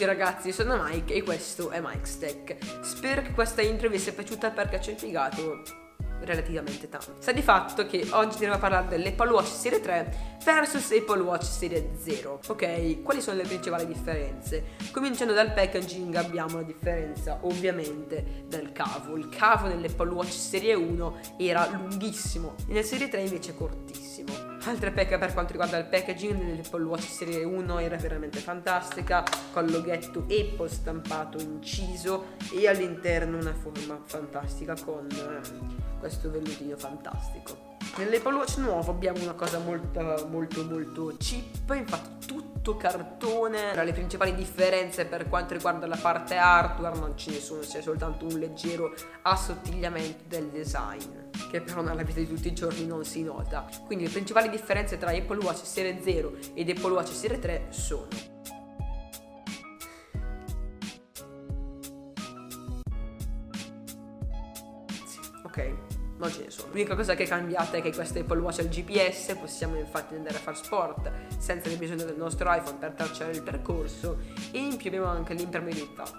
tutti ragazzi, io sono Mike e questo è Mike's Tech. Spero che questa intro vi sia piaciuta perché ci ho impiegato relativamente tanto. Sta di fatto che oggi andiamo a parlare dell'Apple Watch Serie 3 versus Apple Watch Serie 0. Ok, quali sono le principali differenze? Cominciando dal packaging, abbiamo la differenza ovviamente del cavo. Il cavo dell'Apple Watch Serie 1 era lunghissimo e nella Serie 3 invece è cortissimo. Altra pecca per quanto riguarda il packaging dell'Apple Watch Serie 1 era veramente fantastica, col loghetto Apple stampato inciso e all'interno una forma fantastica con questo vellutino fantastico. Nell'Apple Watch nuovo abbiamo una cosa molto cheap, infatti tutto cartone. Tra le principali differenze per quanto riguarda la parte hardware non ce ne sono, c'è soltanto un leggero assottigliamento del design, che però nella vita di tutti i giorni non si nota. Quindi le principali differenze tra Apple Watch Serie 0 ed Apple Watch Serie 3 sono: ok, non ce ne sono. L'unica cosa che è cambiata è che questa Apple Watch ha il GPS, possiamo infatti andare a fare sport senza aver bisogno del nostro iPhone per tracciare il percorso, e in più abbiamo anche l'impermeabilità.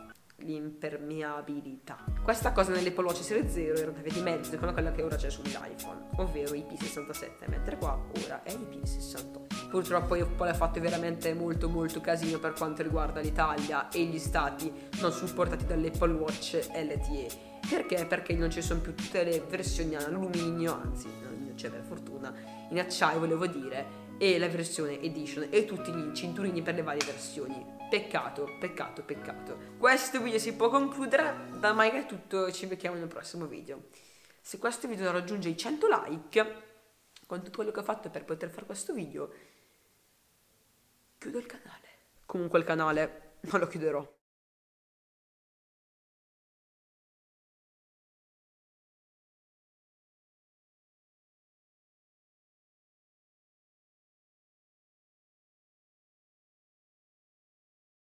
Questa cosa nell'Apple Watch Serie 0 era una via di mezzo con quella che ora c'è sull'iPhone, ovvero IP67, mentre qua ora è IP68. Purtroppo Apple ha fatto veramente molto casino per quanto riguarda l'Italia e gli stati non supportati dall'Apple Watch LTE. Perché? Perché non ci sono più tutte le versioni in alluminio, anzi non c'è per fortuna, in acciaio volevo dire, e la versione edition e tutti gli cinturini per le varie versioni. Peccato. Questo video si può concludere, da Mike è tutto, ci vediamo nel prossimo video. Se questo video non raggiunge i 100 like, con tutto quello che ho fatto per poter fare questo video, chiudo il canale. Comunque il canale non lo chiuderò.